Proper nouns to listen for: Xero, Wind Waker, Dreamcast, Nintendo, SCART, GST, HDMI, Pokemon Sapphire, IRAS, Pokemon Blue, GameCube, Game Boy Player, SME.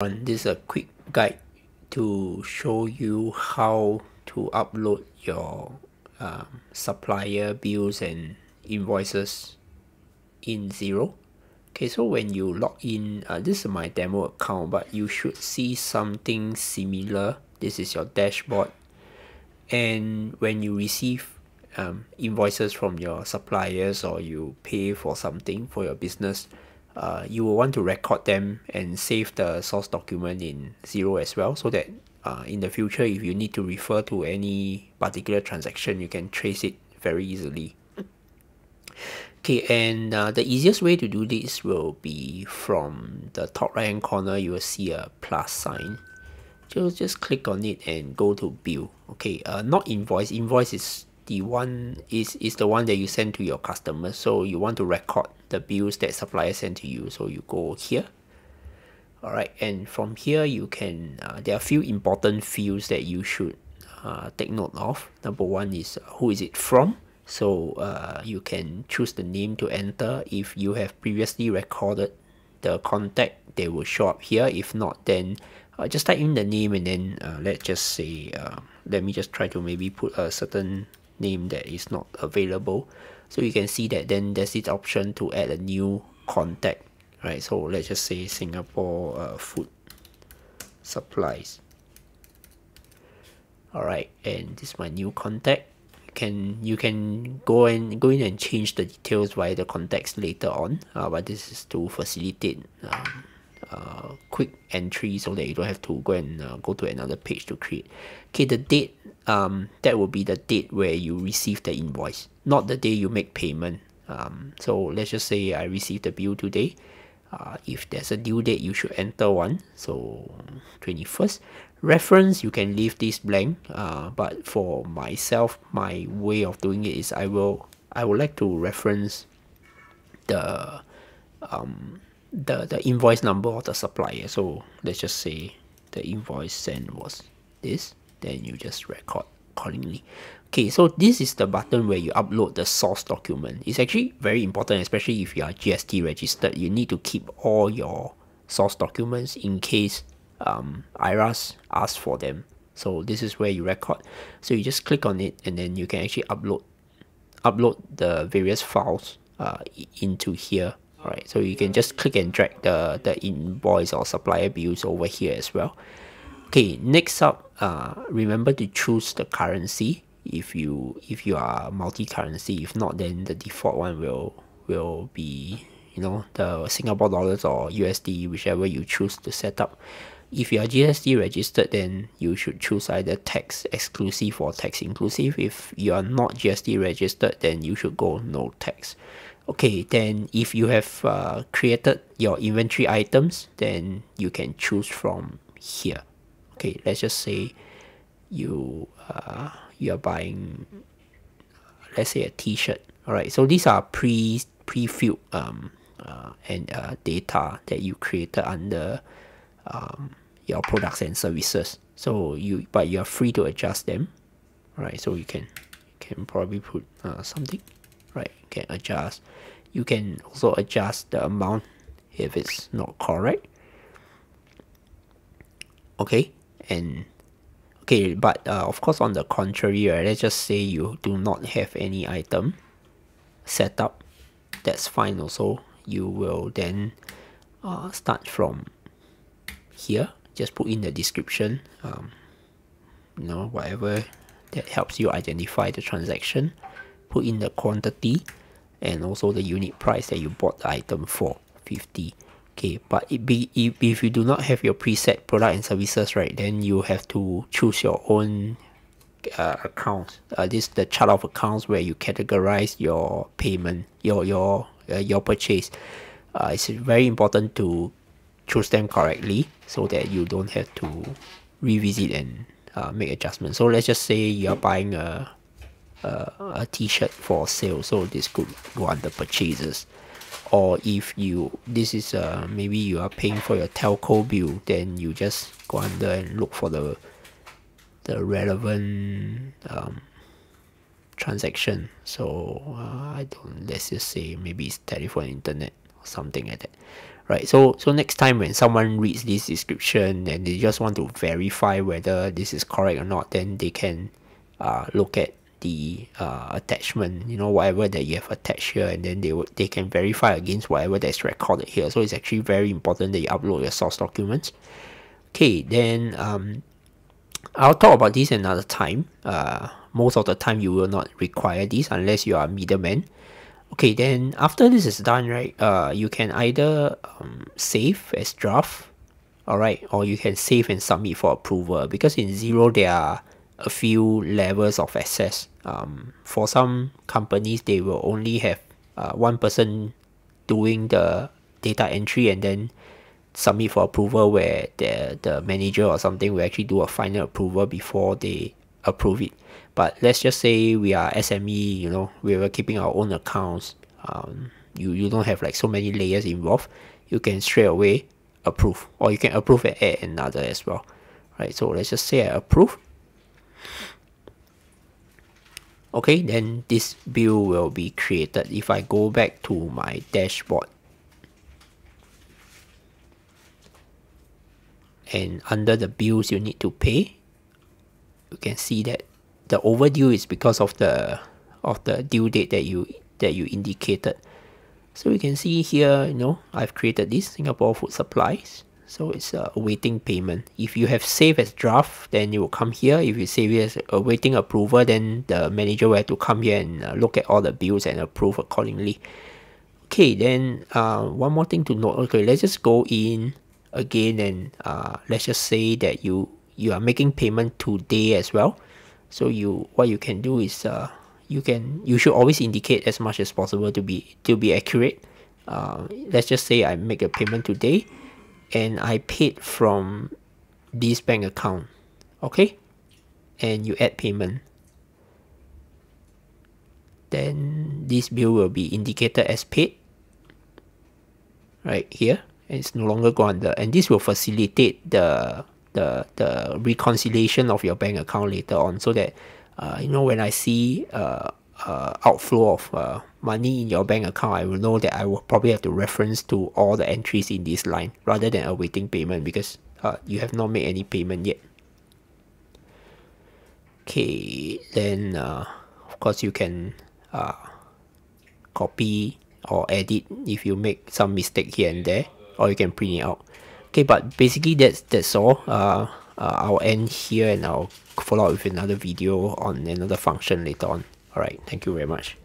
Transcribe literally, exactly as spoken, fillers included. This is a quick guide to show you how to upload your um, supplier bills and invoices in Xero. Okay, so when you log in, uh, this is my demo account, but you should see something similar. This is your dashboard, and when you receive um, invoices from your suppliers or you pay for something for your business, Uh, you will want to record them and save the source document in Xero as well, so that uh, in the future, if you need to refer to any particular transaction, you can trace it very easily. Okay, and uh, the easiest way to do this will be from the top right hand corner. You will see a plus sign. Just, just click on it and go to bill. Okay, uh, not invoice. Invoice is the one is, is the one that you send to your customers, so you want to record the bills that suppliers send to you, so you go here. Alright, and from here you can, uh, there are a few important fields that you should uh, take note of. Number one is who is it from, so uh, you can choose the name to enter. If you have previously recorded the contact, they will show up here. If not, then uh, just type in the name, and then uh, let's just say, uh, let me just try to maybe put a certain name that is not available, so you can see that then there's this option to add a new contact, right? So let's just say Singapore uh, food supplies. All right, and this is my new contact. You can you can go and go in and change the details via the contacts later on, uh, but this is to facilitate um, uh, quick entry, so that you don't have to go and uh, go to another page to create. Okay, the date. Um, that will be the date where you receive the invoice, not the day you make payment. Um, so let's just say I received the bill today. Uh, if there's a due date, you should enter one. So twenty-first. Reference, you can leave this blank. Uh, but for myself, my way of doing it is I will I would like to reference the um the the invoice number of the supplier. So let's just say the invoice sent was this. Then you just record accordingly. Okay, so this is the button where you upload the source document. It's actually very important, especially if you are G S T registered. You need to keep all your source documents in case um, I R A S asks for them. So this is where you record. So you just click on it, and then you can actually upload upload the various files uh, into here. All right, so you can just click and drag the, the invoice or supplier bills over here as well. Okay, next up, uh, remember to choose the currency if you if you are multi-currency. If not, then the default one will will be, you know, the Singapore dollars or U S D, whichever you choose to set up. If you are G S T registered, then you should choose either tax exclusive or tax inclusive. If you are not G S T registered, then you should go no tax. Okay, then if you have uh, created your inventory items, then you can choose from here. Okay, let's just say you uh, you are buying, let's say, a T-shirt. All right, so these are pre pre-filled um uh, and uh, data that you created under um, your products and services. So you but you are free to adjust them. All right, so you can you can probably put uh, something, right? You can adjust. You can also adjust the amount if it's not correct. Okay. And okay, but uh, of course, on the contrary, right, let's just say you do not have any item set up, that's fine also. You will then uh, start from here. Just put in the description, um, you know, whatever that helps you identify the transaction. Put in the quantity and also the unit price that you bought the item for, fifty. Okay, but it be, if, if you do not have your preset product and services, right, then you have to choose your own uh, accounts. Uh, this is the chart of accounts where you categorize your payment, your your uh, your purchase. Uh, it's very important to choose them correctly so that you don't have to revisit and uh, make adjustments. So let's just say you are buying a a, a t-shirt for sale, so this could go under purchases. Or if you this is uh maybe you are paying for your telco bill, then you just go under and look for the the relevant um transaction. So uh, I don't let's just say maybe it's telephone, internet, or something like that. right? So so next time when someone reads this description and they just want to verify whether this is correct or not, then they can uh, look at the uh, attachment, you know, whatever that you have attached here, and then they would they can verify against whatever that's recorded here. So it's actually very important that you upload your source documents. Okay, then um, I'll talk about this another time. Uh, most of the time you will not require this unless you are a middleman. Okay, then after this is done, right, uh, you can either um, save as draft, alright, or you can save and submit for approval, because in Xero there are a few levels of access. Um, for some companies, they will only have uh, one person doing the data entry and then submit for approval, where the, the manager or something will actually do a final approval before they approve it. But let's just say we are S M E, you know, we were keeping our own accounts. Um, you, you don't have like so many layers involved. You can straight away approve, or you can approve and add another as well. Right, so let's just say I approve. Okay, then this bill will be created. If I go back to my dashboard and under the bills you need to pay, you can see that the overdue is because of the of the due date that you that you indicated. So you can see here, you know, I've created this Singapore Food Supplies. So it's uh, awaiting payment. If you have saved as draft, then it will come here. If you save it as awaiting approval, then the manager will have to come here and uh, look at all the bills and approve accordingly. Okay, then uh, one more thing to note. Okay, let's just go in again and uh, let's just say that you you are making payment today as well. So you what you can do is uh, you can you should always indicate as much as possible to be to be accurate. Uh, let's just say I make a payment today, and I paid from this bank account, okay, and you add payment, then this bill will be indicated as paid right here, and it's no longer go under, and this will facilitate the the the reconciliation of your bank account later on, so that uh, you know, when I see uh, uh, outflow of uh, money in your bank account, I will know that I will probably have to reference to all the entries in this line rather than awaiting payment, because uh, you have not made any payment yet. Okay, then uh, of course you can uh, copy or edit if you make some mistake here and there, or you can print it out. Okay, but basically that's that's all. Uh, uh, I'll end here and I'll follow up with another video on another function later on. Alright, thank you very much.